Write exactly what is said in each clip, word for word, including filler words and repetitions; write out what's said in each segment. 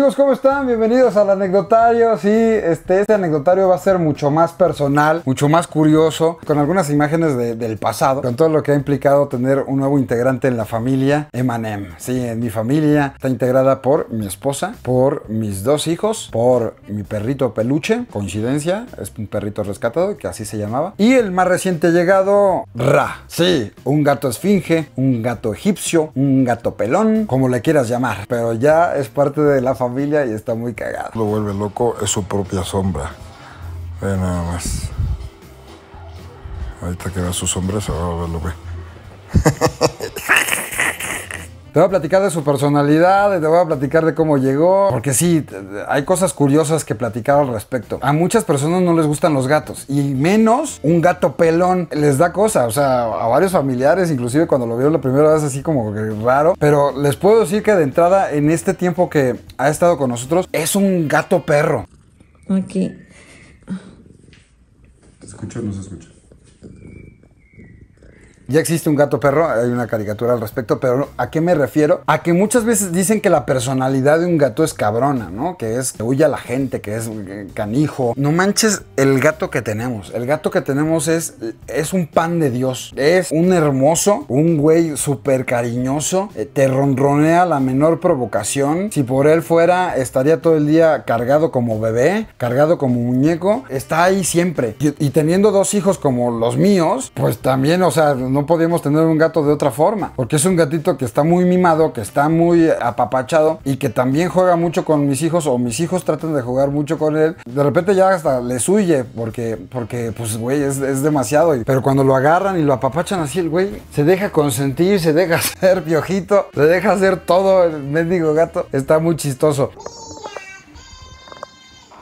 Amigos, ¿cómo están? Bienvenidos al anecdotario. Sí, este, este anecdotario va a ser mucho más personal, mucho más curioso, con algunas imágenes de, del pasado, con todo lo que ha implicado tener un nuevo integrante en la familia Emanem. Sí, en mi familia está integrada por mi esposa, por mis dos hijos, por mi perrito Peluche, coincidencia, es un perrito rescatado, que así se llamaba, y el más reciente llegado, Ra. Sí, un gato esfinge, un gato egipcio, un gato pelón, como le quieras llamar, pero ya es parte de la familia y está muy cagado. Lo vuelve loco es su propia sombra. Ve nada más. Ahorita que vea su sombra se va a volver loco. Te voy a platicar de su personalidad, te voy a platicar de cómo llegó, porque sí, hay cosas curiosas que platicar al respecto. A muchas personas no les gustan los gatos, y menos un gato pelón. Les da cosa, o sea, a varios familiares, inclusive cuando lo vieron la primera vez así como que raro. Pero les puedo decir que de entrada, en este tiempo que ha estado con nosotros, es un gato perro. Aquí. ¿Te escucho o no se escucha? Ya existe un gato perro, hay una caricatura al respecto, pero ¿a qué me refiero? A que muchas veces dicen que la personalidad de un gato es cabrona, ¿no? Que es que huye a la gente, que es canijo. No manches el gato que tenemos. El gato que tenemos es, es un pan de Dios. Es un hermoso, un güey súper cariñoso. Te ronronea la menor provocación. Si por él fuera, estaría todo el día cargado como bebé, cargado como muñeco. Está ahí siempre. Y, y teniendo dos hijos como los míos, pues también, o sea, no No podíamos tener un gato de otra forma, porque es un gatito que está muy mimado, que está muy apapachado y que también juega mucho con mis hijos, o mis hijos tratan de jugar mucho con él. De repente ya hasta les huye porque, porque pues güey, es, es demasiado. Pero cuando lo agarran y lo apapachan así, el güey se deja consentir, se deja hacer piojito, se deja hacer todo el mendigo gato. Está muy chistoso.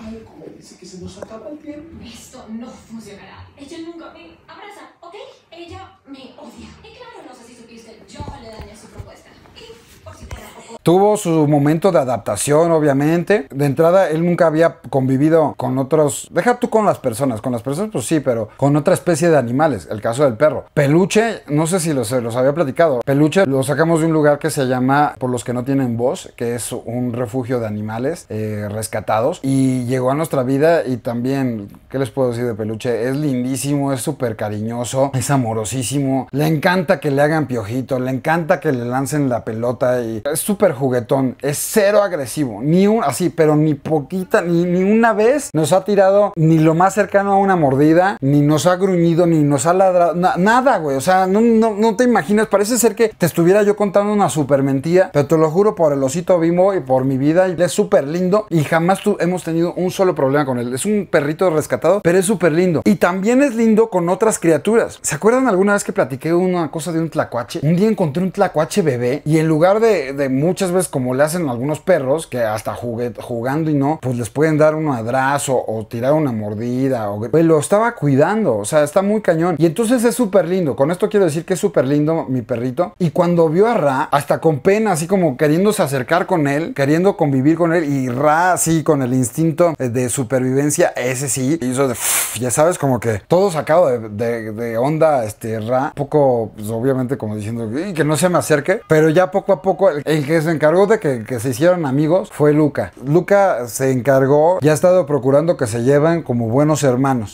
Ay, me dice que se nos acaba el tiempo. Esto no funcionará. Ella nunca me abraza, ¿ok? Ella me odia. Y claro, no sé si supiste, yo le dañé su propuesta. Y por si te da poco. Tuvo su momento de adaptación, obviamente. De entrada, él nunca había convivido con otros... Deja tú con las personas. Con las personas, pues sí, pero con otra especie de animales. El caso del perro. Peluche, no sé si los, los había platicado. Peluche lo sacamos de un lugar que se llama Por los que no tienen voz, que es un refugio de animales eh, rescatados. Y llegó a nuestra vida y también, ¿qué les puedo decir de Peluche? Es lindísimo, es súper cariñoso, es amorosísimo. Le encanta que le hagan piojito, le encanta que le lancen la pelota y es súper juguetón, es cero agresivo, ni un así, pero ni poquita, ni, ni una vez nos ha tirado ni lo más cercano a una mordida, ni nos ha gruñido, ni nos ha ladrado, na, nada, güey. O sea, no, no, no te imaginas, parece ser que te estuviera yo contando una super mentira, pero te lo juro por el osito Bimbo y por mi vida, y es súper lindo y jamás tu, hemos tenido un solo problema con él. Es un perrito rescatado, pero es súper lindo. Y también es lindo con otras criaturas. ¿Se acuerdan alguna vez que platiqué una cosa de un tlacuache? Un día encontré un tlacuache bebé y en lugar de, de muchas ves como le hacen algunos perros que hasta jugué, jugando y no, pues les pueden dar un madrazo o tirar una mordida o pues lo estaba cuidando, o sea, está muy cañón y entonces es súper lindo. Con esto quiero decir que es súper lindo mi perrito y cuando vio a Ra, hasta con pena, así como queriéndose acercar con él, queriendo convivir con él y Ra así con el instinto de supervivencia, ese sí, hizo de ya sabes, como que todo sacado de, de, de onda, este Ra, un poco, pues obviamente como diciendo que no se me acerque, pero ya poco a poco el, el que se encargó de que, que se hicieran amigos fue Luca. Luca se encargó y ha estado procurando que se lleven como buenos hermanos.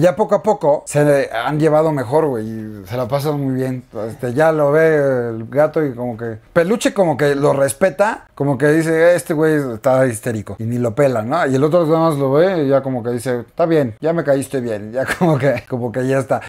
Ya poco a poco se han llevado mejor, güey, se la pasan muy bien. Este, ya lo ve el gato y como que... Peluche como que lo respeta, como que dice, este güey está histérico. Y ni lo pela, ¿no? Y el otro nada más lo ve y ya como que dice, está bien, ya me caíste bien. Ya como que, como que ya está.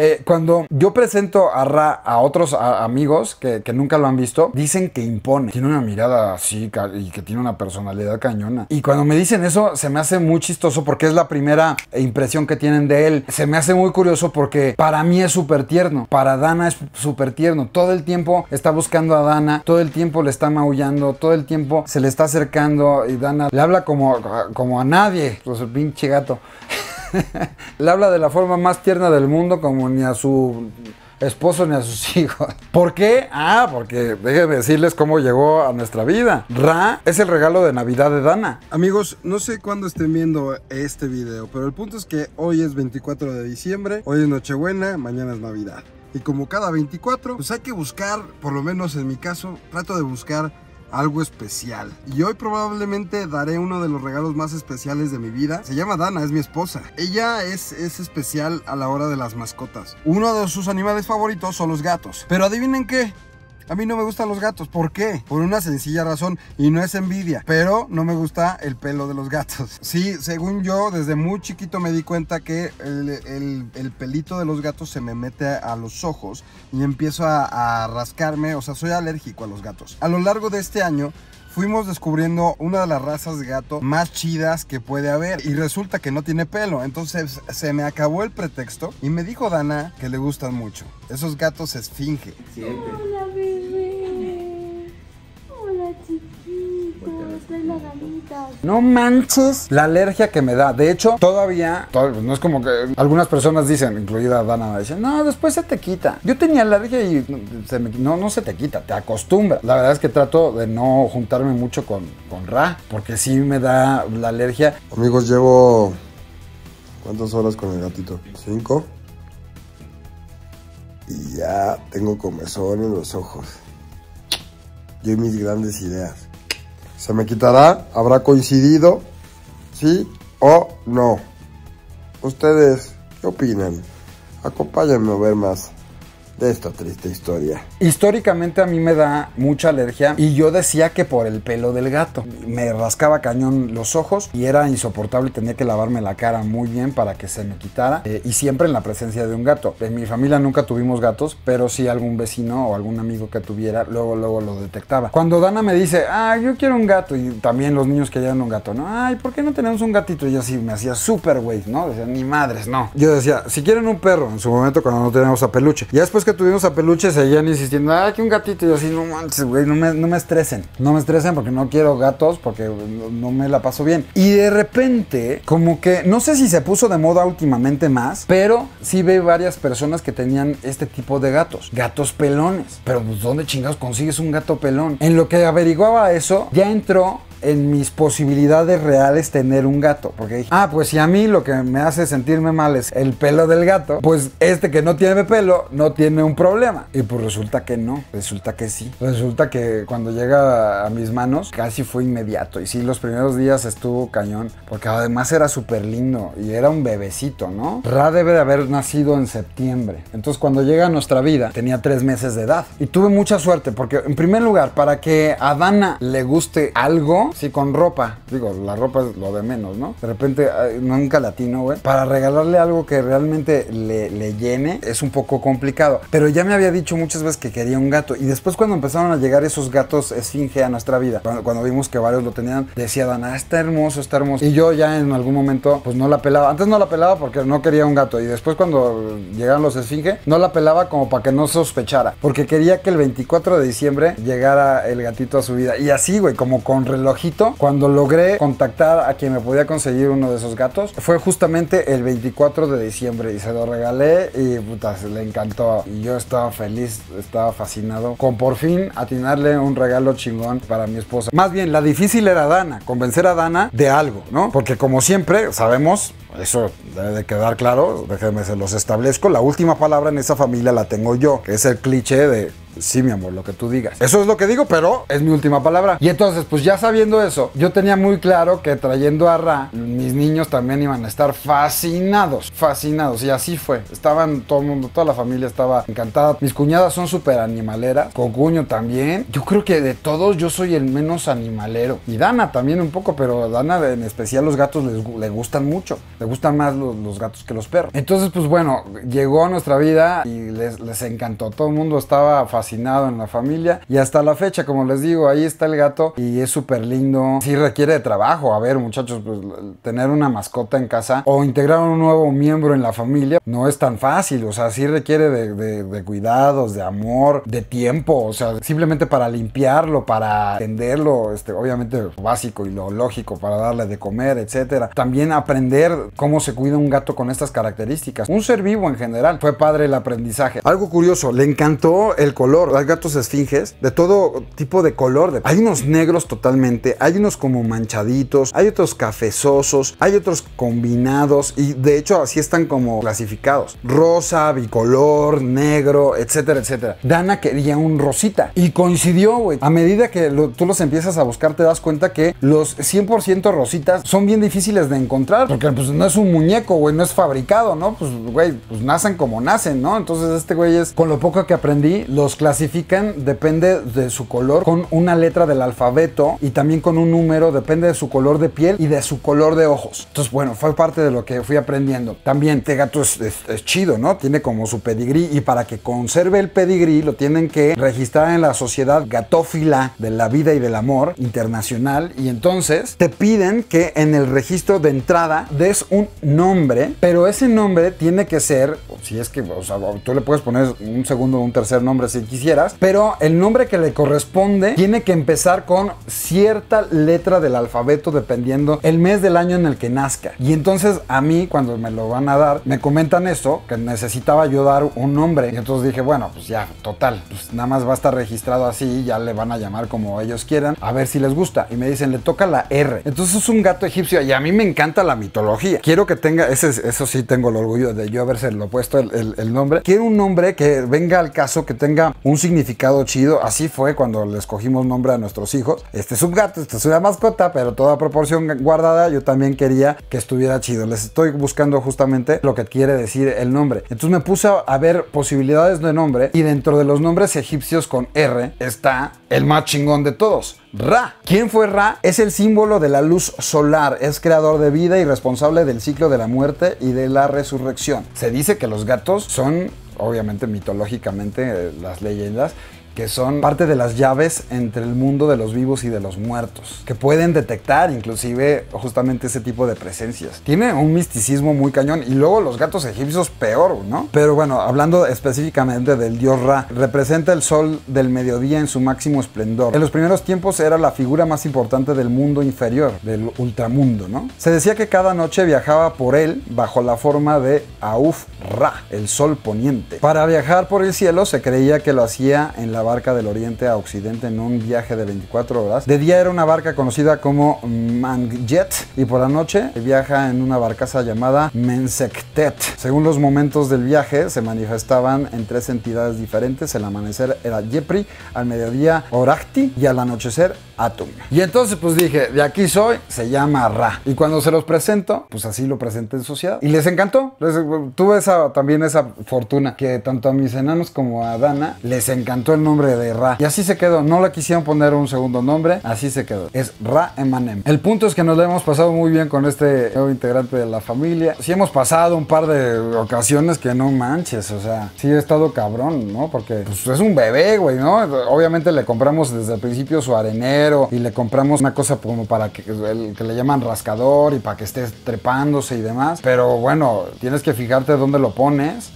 Eh, cuando yo presento a Ra a otros a amigos que, que nunca lo han visto, dicen que impone. Tiene una mirada así y que tiene una personalidad cañona. Y cuando me dicen eso, se me hace muy chistoso porque es la primera impresión que tienen de él. Se me hace muy curioso porque para mí es súper tierno. Para Dana es súper tierno. Todo el tiempo está buscando a Dana. Todo el tiempo le está maullando. Todo el tiempo se le está acercando. Y Dana le habla como, como a nadie. Pues el pinche gato. Le habla de la forma más tierna del mundo, como ni a su esposo ni a sus hijos. ¿Por qué? Ah, porque déjenme decirles cómo llegó a nuestra vida. Ra es el regalo de Navidad de Dana. Amigos, no sé cuándo estén viendo este video, pero el punto es que hoy es veinticuatro de diciembre, hoy es Nochebuena, mañana es Navidad. Y como cada veinticuatro, pues hay que buscar, por lo menos en mi caso, trato de buscar algo especial. Y hoy probablemente daré uno de los regalos más especiales de mi vida. Se llama Dana, es mi esposa. Ella es, es especial a la hora de las mascotas. Uno de sus animales favoritos son los gatos. Pero adivinen qué, a mí no me gustan los gatos. ¿Por qué? Por una sencilla razón, y no es envidia, pero no me gusta el pelo de los gatos. Sí, según yo, desde muy chiquito me di cuenta que el, el, el pelito de los gatos se me mete a los ojos y empiezo a, a rascarme, o sea, soy alérgico a los gatos. A lo largo de este año fuimos descubriendo una de las razas de gato más chidas que puede haber, y resulta que no tiene pelo. Entonces se me acabó el pretexto y me dijo Dana que le gustan mucho esos gatos esfinge. Siempre. No manches la alergia que me da. De hecho, todavía, todavía no es como que algunas personas dicen, incluida Dana, dicen, no, después se te quita. Yo tenía alergia y se me, no, no se te quita, te acostumbras. La verdad es que trato de no juntarme mucho con, con Ra, porque sí me da la alergia. Amigos, llevo... ¿cuántas horas con el gatito? Cinco. Y ya tengo comezón en los ojos. Yo y mis grandes ideas. ¿Se me quitará? ¿Habrá coincidido? ¿Sí o no? ¿Ustedes qué opinan? Acompáñenme a ver más de esta triste historia. Históricamente a mí me da mucha alergia, y yo decía que por el pelo del gato. Me rascaba cañón los ojos y era insoportable, tenía que lavarme la cara muy bien para que se me quitara, eh, y siempre en la presencia de un gato. En mi familia nunca tuvimos gatos, pero sí algún vecino o algún amigo que tuviera, luego luego lo detectaba. Cuando Dana me dice, ah, yo quiero un gato, y también los niños querían un gato, ¿no? Ay, ¿por qué no tenemos un gatito? Y yo así me hacía súper güey, ¿no? Decía, ni madres, no. Yo decía, si quieren un perro, en su momento cuando no teníamos a Peluche. Ya después que tuvimos a Peluche, seguían insistiendo, ah, que un gatito, y yo así, no manches, güey, no me, no me estresen, no me estresen porque no quiero gatos, porque no, no me la paso bien. Y de repente, como que, no sé si se puso de moda últimamente más, pero sí veo varias personas que tenían este tipo de gatos, gatos pelones. Pero pues, ¿dónde chingados consigues un gato pelón? En lo que averiguaba eso, ya entró en mis posibilidades reales tener un gato, porque dije, ah, pues si a mí lo que me hace sentirme mal es el pelo del gato, pues este que no tiene pelo no tiene un problema. Y pues resulta que no, resulta que sí, resulta que cuando llega a mis manos casi fue inmediato. Y sí, los primeros días estuvo cañón, porque además era súper lindo y era un bebecito, ¿no? Ra debe de haber nacido en septiembre, entonces cuando llega a nuestra vida tenía tres meses de edad, y tuve mucha suerte, porque en primer lugar, para que a Dana le guste algo, sí, con ropa, digo, la ropa es lo de menos, ¿no? De repente, nunca latino, güey. Para regalarle algo que realmente le, le llene es un poco complicado. Pero ya me había dicho muchas veces que quería un gato. Y después cuando empezaron a llegar esos gatos esfinge a nuestra vida, cuando, cuando vimos que varios lo tenían, decía Dana, está hermoso, está hermoso. Y yo ya en algún momento, pues no la pelaba. Antes no la pelaba porque no quería un gato. Y después cuando llegaron los esfinge, no la pelaba como para que no sospechara. Porque quería que el veinticuatro de diciembre llegara el gatito a su vida. Y así, güey, como con reloj. Cuando logré contactar a quien me podía conseguir uno de esos gatos, fue justamente el veinticuatro de diciembre, y se lo regalé y puta, se le encantó. Y yo estaba feliz, estaba fascinado con por fin atinarle un regalo chingón para mi esposa. Más bien, la difícil era Dana, convencer a Dana de algo, ¿no? Porque como siempre, sabemos, eso debe de quedar claro, déjenme se los establezco, la última palabra en esa familia la tengo yo, que es el cliché de... sí, mi amor, lo que tú digas. Eso es lo que digo, pero es mi última palabra. Y entonces, pues ya sabiendo eso, yo tenía muy claro que trayendo a Ra, mis niños también iban a estar fascinados, fascinados. Y así fue. Estaban todo el mundo, toda la familia estaba encantada. Mis cuñadas son súper animaleras. Cocuño también. Yo creo que de todos yo soy el menos animalero. Y Dana también un poco, pero Dana en especial los gatos le gustan mucho. Le gustan más los, los gatos que los perros. Entonces, pues bueno, llegó a nuestra vida y les, les encantó. Todo el mundo estaba fascinado. Fascinado en la familia, y hasta la fecha, como les digo, ahí está el gato y es súper lindo. Sí requiere de trabajo, a ver muchachos, pues tener una mascota en casa o integrar un nuevo miembro en la familia no es tan fácil, o sea, sí requiere de, de, de cuidados, de amor, de tiempo, o sea, simplemente para limpiarlo, para atenderlo, este, obviamente lo básico y lo lógico, para darle de comer, etcétera. También aprender cómo se cuida un gato con estas características. Un ser vivo en general. Fue padre el aprendizaje. Algo curioso, le encantó el color. Hay gatos esfinges de todo tipo de color. Hay unos negros totalmente, hay unos como manchaditos, hay otros cafezosos, hay otros combinados y de hecho así están como clasificados. Rosa, bicolor, negro, etcétera, etcétera. Dana quería un rosita y coincidió, güey. A medida que lo, tú los empiezas a buscar te das cuenta que los cien por ciento rositas son bien difíciles de encontrar porque pues no es un muñeco, güey, no es fabricado, ¿no? Pues, güey, pues nacen como nacen, ¿no? Entonces este güey es, con lo poco que aprendí, los clasifican, depende de su color, con una letra del alfabeto y también con un número, depende de su color de piel y de su color de ojos. Entonces, bueno, fue parte de lo que fui aprendiendo. También este gato es, es, es chido, ¿no? Tiene como su pedigrí y para que conserve el pedigrí lo tienen que registrar en la Sociedad Gatófila de la Vida y del Amor Internacional y entonces te piden que en el registro de entrada des un nombre, pero ese nombre tiene que ser, si es que, o sea, tú le puedes poner un segundo o un tercer nombre si quisieras, pero el nombre que le corresponde tiene que empezar con cierta letra del alfabeto dependiendo el mes del año en el que nazca. Y entonces a mí cuando me lo van a dar me comentan esto, que necesitaba yo dar un nombre y entonces dije, bueno, pues ya, total, pues nada más va a estar registrado así, ya le van a llamar como ellos quieran, a ver si les gusta. Y me dicen, le toca la R. Entonces es un gato egipcio y a mí me encanta la mitología. Quiero que tenga, ese, eso sí tengo el orgullo de yo haberse lo puesto el, el, el nombre. Quiero un nombre que venga al caso, que tenga un significado chido. Así fue cuando le escogimos nombre a nuestros hijos. Este es un gato, esta es una mascota, pero toda proporción guardada, yo también quería que estuviera chido. Les estoy buscando justamente lo que quiere decir el nombre. Entonces me puse a ver posibilidades de nombre y dentro de los nombres egipcios con R está el más chingón de todos, Ra. ¿Quién fue Ra? Es el símbolo de la luz solar, es creador de vida y responsable del ciclo de la muerte y de la resurrección. Se dice que los gatos son, obviamente mitológicamente, las leyendas, que son parte de las llaves entre el mundo de los vivos y de los muertos, que pueden detectar inclusive justamente ese tipo de presencias. Tiene un misticismo muy cañón y luego los gatos egipcios peor, ¿no? Pero bueno, hablando específicamente del dios Ra, representa el sol del mediodía en su máximo esplendor. En los primeros tiempos era la figura más importante del mundo inferior, del ultramundo, ¿no? Se decía que cada noche viajaba por él bajo la forma de Auf Ra, el sol poniente. Para viajar por el cielo se creía que lo hacía en la barca del oriente a occidente en un viaje de veinticuatro horas. De día era una barca conocida como Mangjet y por la noche viaja en una barcaza llamada Mensektet. Según los momentos del viaje se manifestaban en tres entidades diferentes. El amanecer era Yepri, al mediodía Orachti y al anochecer Atum. Y entonces pues dije, de aquí soy, se llama Ra. Y cuando se los presento, pues así lo presenté en sociedad y les encantó. Les, tuve esa, también esa fortuna que tanto a mis enanos como a Dana les encantó el nombre de Ra y así se quedó. No le quisieron poner un segundo nombre, así se quedó, es Ra Emanem. El punto es que nos lo hemos pasado muy bien con este nuevo integrante de la familia. Sí hemos pasado un par de ocasiones que no manches, o sea, sí he estado cabrón, ¿no? Porque pues, es un bebé, güey, ¿no? Obviamente le compramos desde el principio su arenero y le compramos una cosa como para que, el, que le llaman rascador y para que esté trepándose y demás, pero bueno, tienes que fijarte dónde lo pones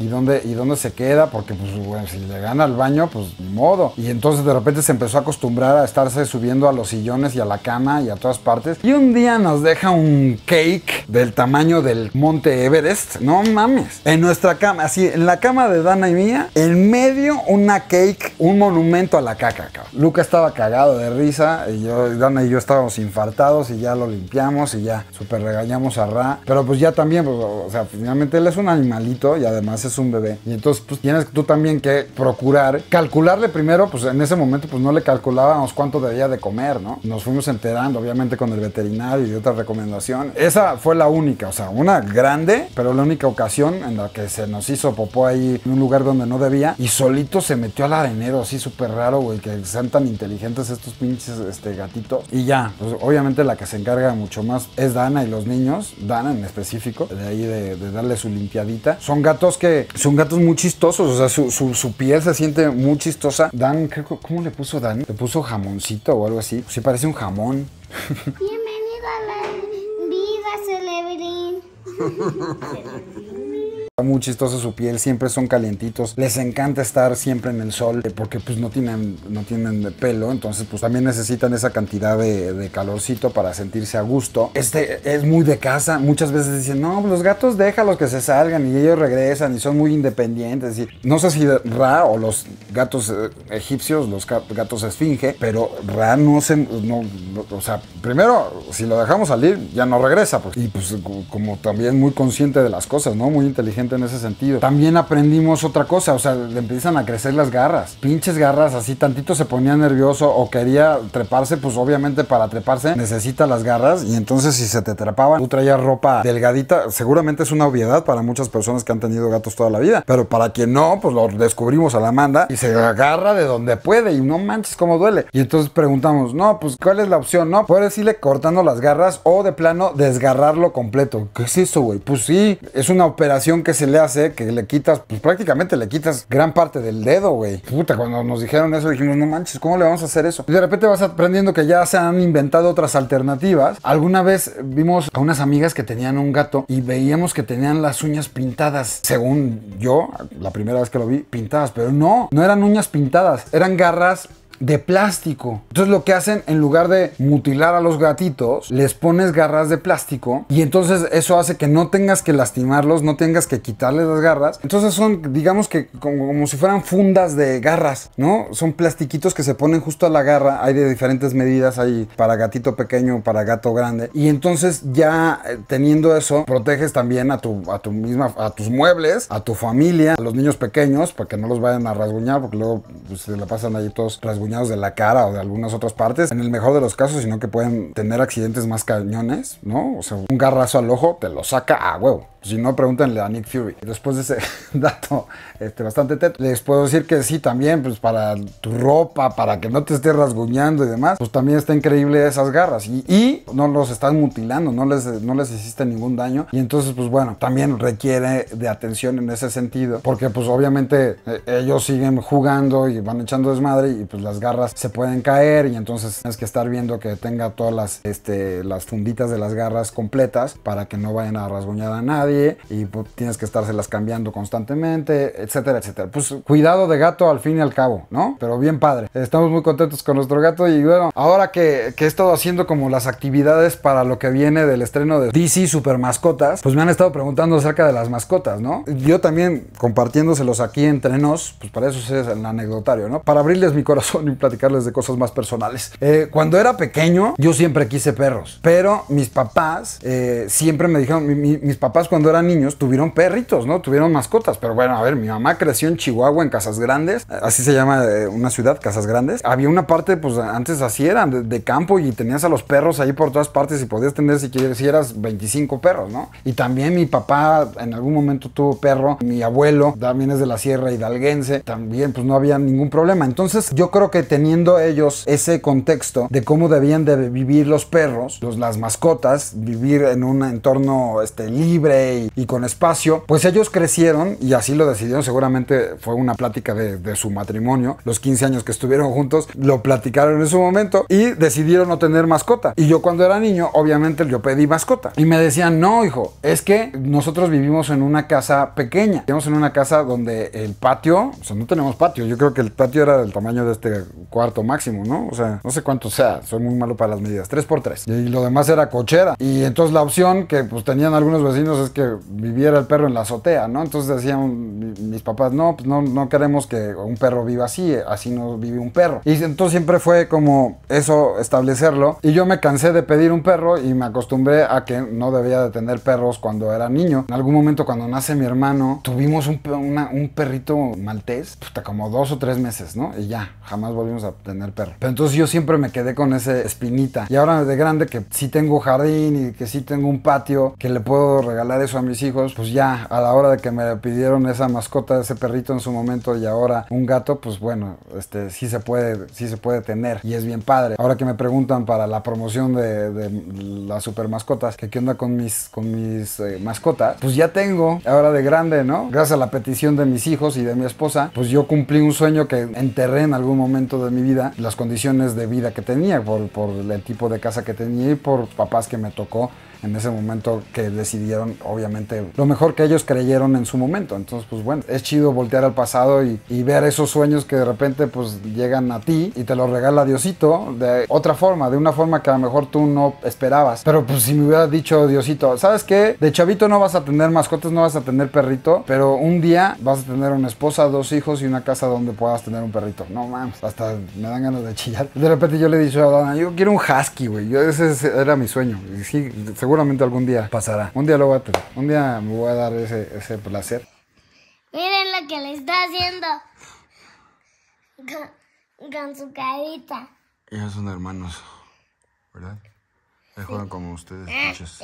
y dónde, y dónde se queda, porque pues bueno, si le gana al baño, pues ni modo. Y entonces de repente se empezó a acostumbrar a estarse subiendo a los sillones y a la cama y a todas partes. Y un día nos deja un cake del tamaño del monte Everest, no mames, en nuestra cama, así, en la cama de Dana y mía, en medio una cake, un monumento a la caca, cabrón. Luca estaba cagado de risa, y yo, Dana y yo estábamos infartados y ya lo limpiamos y ya súper regañamos a Ra. Pero pues ya también, pues, o sea, finalmente él es un animalito y además es es un bebé y entonces pues tienes tú también que procurar calcularle primero. Pues en ese momento pues no le calculábamos cuánto debía de comer, ¿no? Nos fuimos enterando obviamente con el veterinario y otras recomendaciones. Esa fue la única, o sea, una grande, pero la única ocasión en la que se nos hizo popó ahí en un lugar donde no debía y solito se metió al arenero, así súper raro, güey, que sean tan inteligentes estos pinches este, gatitos. Y ya, pues obviamente la que se encarga mucho más es Dana y los niños, Dana en específico, de ahí de, de darle su limpiadita. Son gatos que son gatos muy chistosos, o sea, su, su, su piel se siente muy chistosa. Dan, ¿cómo le puso Dan? Le puso jamoncito o algo así. Sí parece un jamón. Bienvenido a la vida, Celebrín. Muy chistoso su piel, siempre son calientitos, les encanta estar siempre en el sol porque pues no tienen, no tienen pelo, entonces pues también necesitan esa cantidad de, de calorcito para sentirse a gusto. Este es muy de casa, muchas veces dicen, no, los gatos déjalos que se salgan y ellos regresan y son muy independientes. Y no sé si Ra o los gatos eh, egipcios, los gatos esfinge, pero Ra no se, no, o sea, primero si lo dejamos salir ya no regresa pues. Y pues como también muy consciente de las cosas, ¿no? Muy inteligente en ese sentido. También aprendimos otra cosa, o sea, le empiezan a crecer las garras, pinches garras, así tantito se ponía nervioso o quería treparse, pues obviamente para treparse necesita las garras y entonces si se te trepaban, tú traías ropa delgadita, seguramente es una obviedad para muchas personas que han tenido gatos toda la vida, pero para quien no, pues lo descubrimos a la manda y se agarra de donde puede y no manches cómo duele. Y entonces preguntamos, no, pues ¿cuál es la opción? No, puedes irle cortando las garras o de plano desgarrarlo completo. ¿Qué es eso, güey? Pues sí, es una operación que se le hace, que le quitas, pues prácticamente le quitas gran parte del dedo, güey. Puta, cuando nos dijeron eso dijimos, no manches, ¿cómo le vamos a hacer eso? Y de repente vas aprendiendo que ya se han inventado otras alternativas. Alguna vez vimos a unas amigas que tenían un gato y veíamos que tenían las uñas pintadas, según yo, la primera vez que lo vi, pintadas, pero no, no eran uñas pintadas, eran garras de plástico. Entonces lo que hacen, en lugar de mutilar a los gatitos, les pones garras de plástico y entonces eso hace que no tengas que lastimarlos, no tengas que quitarles las garras. Entonces son, digamos que como, como si fueran fundas de garras, ¿no? Son plastiquitos que se ponen justo a la garra. Hay de diferentes medidas, hay para gatito pequeño, para gato grande. Y entonces ya teniendo eso, proteges también a tu, a tu misma, a tus muebles, a tu familia, a los niños pequeños, para que no los vayan a rasguñar, porque luego pues, se la pasan ahí todos rasguñados de la cara o de algunas otras partes, en el mejor de los casos, sino que pueden tener accidentes más cañones, ¿no? O sea, un garrazo al ojo te lo saca a huevo. Si no, pregúntenle a Nick Fury. Después de ese dato este, bastante teto, les puedo decir que sí, también, pues para tu ropa, para que no te estés rasguñando y demás, pues también está increíble esas garras. Y, y no los están mutilando, no les, no les hiciste ningún daño. Y entonces, pues bueno, también requiere de atención en ese sentido, porque pues obviamente eh, ellos siguen jugando y van echando desmadre y pues las garras se pueden caer y entonces tienes que estar viendo que tenga todas las, este, las funditas de las garras completas para que no vayan a rasguñar a nadie. Y pues, tienes que estárselas cambiando constantemente, etcétera, etcétera. Pues cuidado de gato al fin y al cabo, ¿no? Pero bien padre. Estamos muy contentos con nuestro gato y bueno, ahora que, que he estado haciendo como las actividades para lo que viene del estreno de D C Super Mascotas, pues me han estado preguntando acerca de las mascotas, ¿no? Yo también compartiéndoselos aquí entre nos, pues para eso es el anecdotario, ¿no? Para abrirles mi corazón y platicarles de cosas más personales. Eh, cuando era pequeño, yo siempre quise perros, pero mis papás eh, siempre me dijeron, mi, mi, mis papás cuando Cuando eran niños tuvieron perritos, ¿no? Tuvieron mascotas, pero bueno, a ver, mi mamá creció en Chihuahua, en Casas Grandes, así se llama eh, una ciudad, Casas Grandes. Había una parte, pues antes así eran, de, de campo y tenías a los perros ahí por todas partes y podías tener si quisieras veinticinco perros, ¿no? Y también mi papá en algún momento tuvo perro, mi abuelo también es de la Sierra Hidalguense, también pues no había ningún problema. Entonces yo creo que teniendo ellos ese contexto de cómo debían de vivir los perros, los, las mascotas, vivir en un entorno este, libre, Y, y con espacio, pues ellos crecieron y así lo decidieron. Seguramente fue una plática de, de su matrimonio, los quince años que estuvieron juntos, lo platicaron en su momento y decidieron no tener mascota. Y yo cuando era niño, obviamente yo pedí mascota y me decían, no hijo, es que nosotros vivimos en una casa pequeña, vivimos en una casa donde el patio, o sea, no tenemos patio, yo creo que el patio era del tamaño de este cuarto máximo, ¿no? O sea, no sé cuánto sea, soy muy malo para las medidas, tres por tres, y lo demás era cochera. Y entonces la opción que pues tenían algunos vecinos es que que viviera el perro en la azotea, ¿no? Entonces decían mis papás, no, pues no, no queremos que un perro viva así, así no vive un perro. Y entonces siempre fue como eso, establecerlo. Y yo me cansé de pedir un perro y me acostumbré a que no debía de tener perros cuando era niño. En algún momento cuando nace mi hermano, tuvimos un, una, un perrito maltés, puta, como dos o tres meses, ¿no? Y ya, jamás volvimos a tener perro. Pero entonces yo siempre me quedé con esa espinita. Y ahora de grande que sí tengo jardín y que sí tengo un patio, que le puedo regalar a mis hijos, pues ya a la hora de que me pidieron esa mascota, ese perrito en su momento y ahora un gato, pues bueno, este sí se puede, sí se puede tener y es bien padre. Ahora que me preguntan para la promoción de, de las super mascotas, que qué onda con mis, con mis eh, mascotas, pues ya tengo, ahora de grande, ¿no? Gracias a la petición de mis hijos y de mi esposa, pues yo cumplí un sueño que enterré en algún momento de mi vida, las condiciones de vida que tenía, por, por el tipo de casa que tenía y por papás que me tocó en ese momento que decidieron, obviamente, lo mejor que ellos creyeron en su momento. Entonces, pues bueno, es chido voltear al pasado y, y ver esos sueños que de repente pues llegan a ti y te los regala Diosito de otra forma, de una forma que a lo mejor tú no esperabas. Pero pues si me hubiera dicho Diosito, ¿sabes qué? De chavito no vas a tener mascotas, no vas a tener perrito, pero un día vas a tener una esposa, dos hijos y una casa donde puedas tener un perrito. No mames, hasta me dan ganas de chillar. De repente yo le he dicho a Dana, yo quiero un husky, güey. Yo ese era mi sueño. Y sí, seguramente algún día pasará. Un día lo voy a tener. Un día me voy a dar ese, ese placer. Miren lo que le está haciendo con, con su carita. Ellos son hermanos, ¿verdad? Se juegan como ustedes, muchas.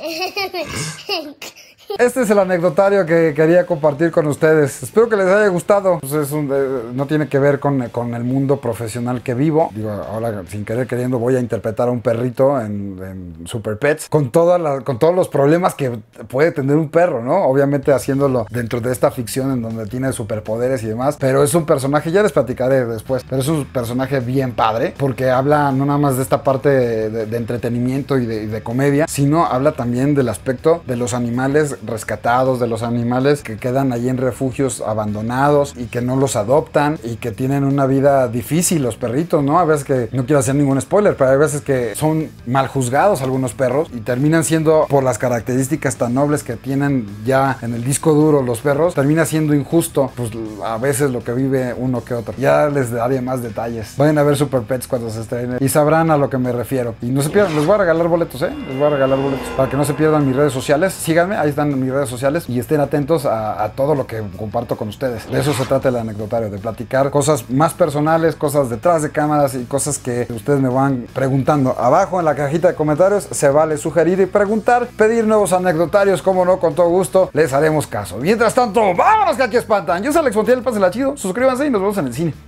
Este es el anecdotario que quería compartir con ustedes. Espero que les haya gustado. Pues es un, eh, no tiene que ver con, con el mundo profesional que vivo. Digo, ahora sin querer queriendo voy a interpretar a un perrito en, en Super Pets con, toda la, con todos los problemas que puede tener un perro, ¿no? Obviamente haciéndolo dentro de esta ficción en donde tiene superpoderes y demás. Pero es un personaje, ya les platicaré después, pero es un personaje bien padre porque habla no nada más de esta parte de, de, de entretenimiento y de, y de comedia, sino habla también del aspecto de los animales rescatados, de los animales que quedan ahí en refugios abandonados y que no los adoptan y que tienen una vida difícil los perritos, ¿no? A veces que, no quiero hacer ningún spoiler, pero hay veces que son mal juzgados algunos perros y terminan siendo, por las características tan nobles que tienen ya en el disco duro los perros, termina siendo injusto, pues a veces lo que vive uno que otro. Ya les daré más detalles. Vayan a ver Super Pets cuando se estrene y sabrán a lo que me refiero. Y no se pierdan, les voy a regalar boletos, ¿eh? Les voy a regalar boletos para que no se pierdan mis redes sociales. Síganme, ahí están en mis redes sociales y estén atentos a, a todo lo que comparto con ustedes. De eso se trata el anecdotario, de platicar cosas más personales, cosas detrás de cámaras y cosas que ustedes me van preguntando. Abajo en la cajita de comentarios se vale sugerir y preguntar, pedir nuevos anecdotarios, como no, con todo gusto les haremos caso. Mientras tanto, vámonos que aquí espantan. Yo soy Alex Montiel, pásenla chido, suscríbanse y nos vemos en el cine.